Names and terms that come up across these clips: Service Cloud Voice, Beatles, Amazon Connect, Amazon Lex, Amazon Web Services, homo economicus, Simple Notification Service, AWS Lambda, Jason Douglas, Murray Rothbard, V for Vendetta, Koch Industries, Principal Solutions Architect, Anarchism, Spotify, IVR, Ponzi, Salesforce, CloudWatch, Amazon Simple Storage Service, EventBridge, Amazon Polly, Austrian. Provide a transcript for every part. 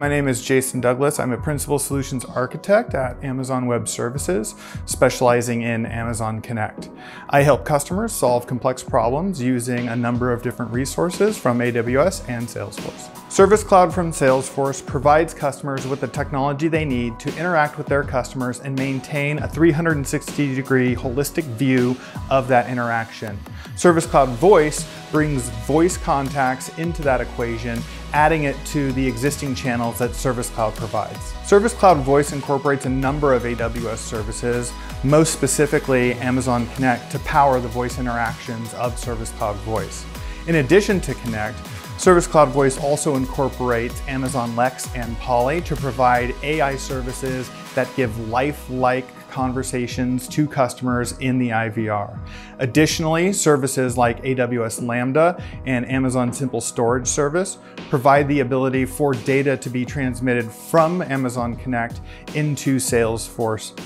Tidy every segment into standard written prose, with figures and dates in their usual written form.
My name is Jason Douglas. I'm a Principal Solutions Architect at Amazon Web Services, specializing in Amazon Connect. I help customers solve complex problems using a number of different resources from AWS and Salesforce. Service Cloud from Salesforce provides customers with the technology they need to interact with their customers and maintain a 360-degree holistic view of that interaction. Service Cloud Voice brings voice contacts into that equation, adding it to the existing channels that Service Cloud provides. Service Cloud Voice incorporates a number of AWS services, most specifically Amazon Connect, to power the voice interactions of Service Cloud Voice. In addition to Connect, Service Cloud Voice also incorporates Amazon Lex and Polly to provide AI services that give lifelike conversations to customers in the IVR. Additionally, services like AWS Lambda and Amazon Simple Storage Service provide the ability for data to be transmitted from Amazon Connect into Salesforce.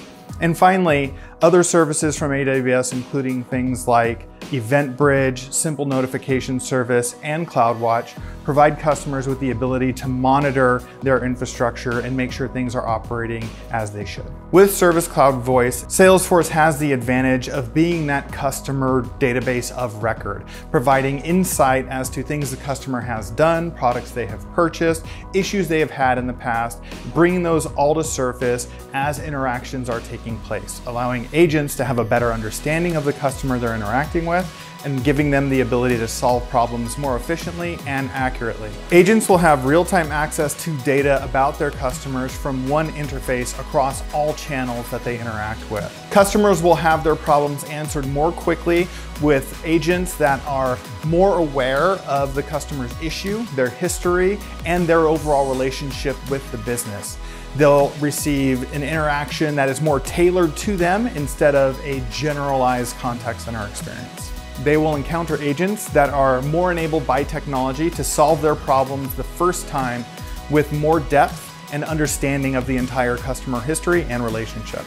And finally, other services from AWS, including things like EventBridge, Simple Notification Service, and CloudWatch, provide customers with the ability to monitor their infrastructure and make sure things are operating as they should. With Service Cloud Voice, Salesforce has the advantage of being that customer database of record, providing insight as to things the customer has done, products they have purchased, issues they have had in the past, bringing those all to surface as interactions are taking place, allowing agents to have a better understanding of the customer they're interacting with, and giving them the ability to solve problems more efficiently and accurately. Agents will have real-time access to data about their customers from one interface across all channels that they interact with. Customers will have their problems answered more quickly with agents that are more aware of the customer's issue, their history, and their overall relationship with the business. They'll receive an interaction that is more tailored to them instead of a generalized contact center experience. They will encounter agents that are more enabled by technology to solve their problems the first time with more depth and understanding of the entire customer history and relationship.